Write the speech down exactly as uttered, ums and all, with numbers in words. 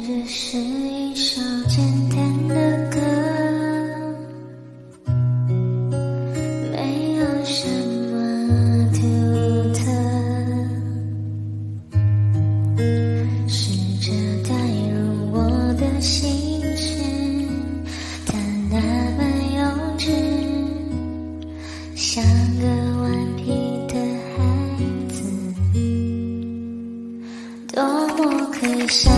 这是一首简单的歌，没有什么独特，试着带入我的心事，它那么幼稚，像个顽皮的孩子，多么可笑。